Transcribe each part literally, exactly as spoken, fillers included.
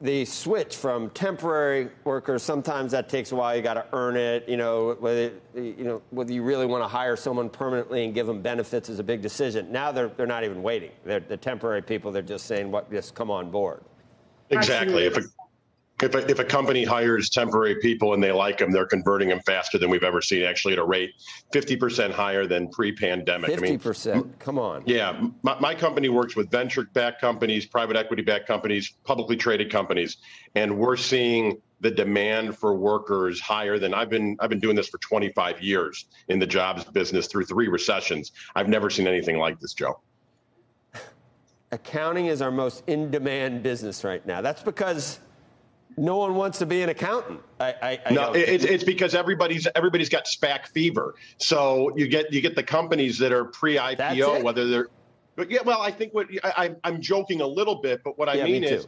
the switch from temporary workers, sometimes that takes a while. You got to earn it. You know, whether you know whether you really want to hire someone permanently and give them benefits is a big decision. Now they're they're not even waiting. They're the temporary people. They're just saying, "What? Just come on board." Exactly. If a, if a if a company hires temporary people and they like them, they're converting them faster than we've ever seen. Actually, at a rate fifty percent higher than pre-pandemic. fifty percent. I mean, come on. Yeah, my, my company works with venture-backed companies, private equity-backed companies, publicly traded companies, and we're seeing the demand for workers higher than I've been. I've been doing this for twenty-five years in the jobs business through three recessions. I've never seen anything like this, Joe. Accounting is our most in-demand business right now. That's because no one wants to be an accountant. I, I, I no, it's, it's because everybody's everybody's got SPAC fever. So you get you get the companies that are pre I P O, whether they're. But yeah, well, I think what I, I'm joking a little bit, but what I yeah, mean me is,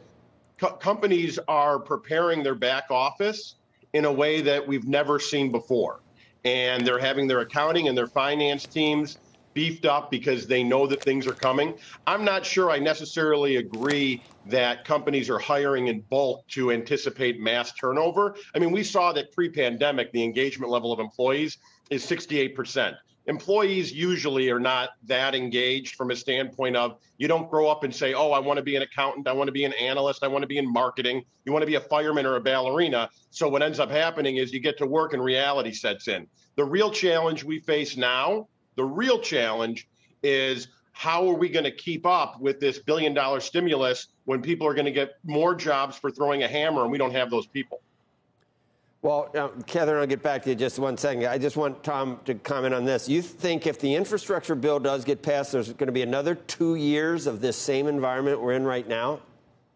co companies are preparing their back office in a way that we've never seen before, and they're having their accounting and their finance teams beefed up because they know that things are coming. I'm not sure I necessarily agree that companies are hiring in bulk to anticipate mass turnover. I mean, we saw that pre-pandemic, the engagement level of employees is sixty-eight percent. Employees usually are not that engaged from a standpoint of, you don't grow up and say, oh, I want to be an accountant, I want to be an analyst, I want to be in marketing, you want to be a fireman or a ballerina. So what ends up happening is you get to work and reality sets in. The real challenge we face now The real challenge is, how are we going to keep up with this billion dollar stimulus when people are going to get more jobs for throwing a hammer and we don't have those people? Well, uh, Catherine, I'll get back to you in just one second. I just want Tom to comment on this. You think if the infrastructure bill does get passed, there's going to be another two years of this same environment we're in right now?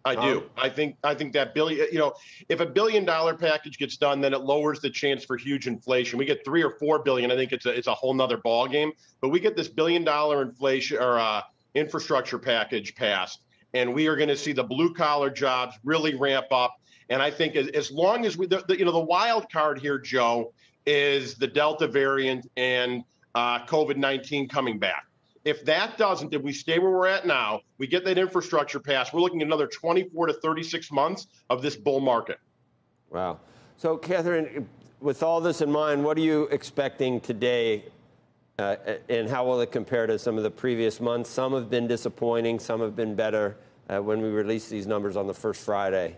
I do. Um, I think I think that billion, you know, if a billion dollar package gets done, then it lowers the chance for huge inflation. We get three or four billion. I think it's a it's a whole nother ball game. But we get this billion dollar inflation or uh, infrastructure package passed, and we are going to see the blue collar jobs really ramp up. And I think as, as long as we, the, the, you know, the wild card here, Joe, is the Delta variant and uh, COVID nineteen coming back. If that doesn't, if we stay where we're at now, we get that infrastructure passed, we're looking at another twenty-four to thirty-six months of this bull market. Wow. So, Catherine, with all this in mind, what are you expecting today, uh, and how will it compare to some of the previous months? Some have been disappointing, some have been better uh, when we release these numbers on the first Friday.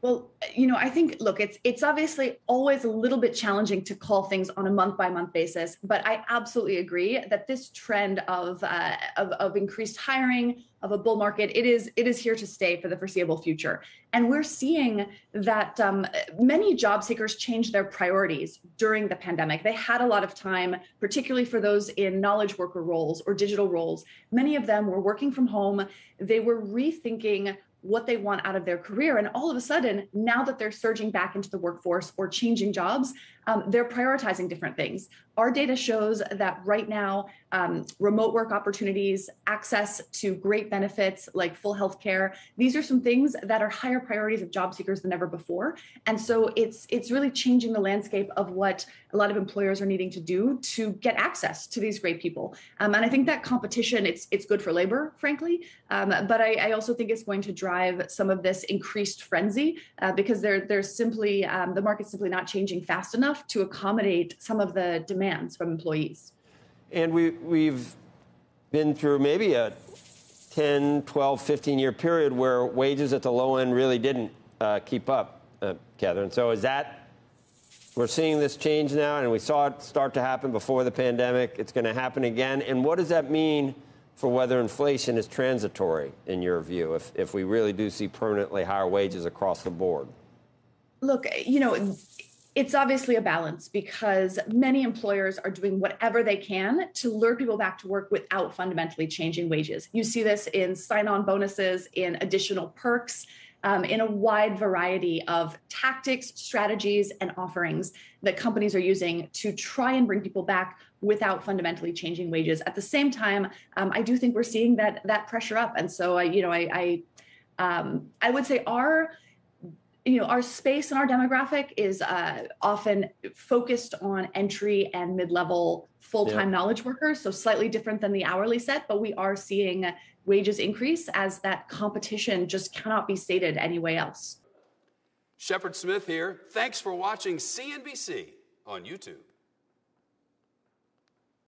Well, you know, I think, look, it's it's obviously always a little bit challenging to call things on a month-by-month basis, but I absolutely agree that this trend of, uh, of of increased hiring, of a bull market, it is it is here to stay for the foreseeable future. And we're seeing that um, many job seekers changed their priorities during the pandemic. They had a lot of time, particularly for those in knowledge worker roles or digital roles. Many of them were working from home. They were rethinking what they want out of their career. And all of a sudden, now that they're surging back into the workforce or changing jobs, um, they're prioritizing different things. Our data shows that right now, um, remote work opportunities, access to great benefits like full health care, these are some things that are higher priorities of job seekers than ever before. And so it's, it's really changing the landscape of what a lot of employers are needing to do to get access to these great people. Um, and I think that competition, it's, it's good for labor, frankly, um, but I, I also think it's going to drive some of this increased frenzy uh, because they're, they're simply, um, the market's simply not changing fast enough to accommodate some of the demand from employees. And we, we've been through maybe a ten, twelve, fifteen year period where wages at the low end really didn't uh, keep up, uh, Catherine. So is that, we're seeing this change now, and we saw it start to happen before the pandemic. It's going to happen again. And what does that mean for whether inflation is transitory, in your view, if, if we really do see permanently higher wages across the board? Look, you know, it's obviously a balance because many employers are doing whatever they can to lure people back to work without fundamentally changing wages. You see this in sign-on bonuses, in additional perks, um, in a wide variety of tactics, strategies, and offerings that companies are using to try and bring people back without fundamentally changing wages. At the same time, um, I do think we're seeing that that pressure up. And so, I, you know, I, I, um, I would say our you know, our space and our demographic is uh, often focused on entry and mid-level full-time yeah. knowledge workers, so slightly different than the hourly set, but we are seeing wages increase as that competition just cannot be stated anyway else. Shepard Smith here. Thanks for watching C N B C on YouTube.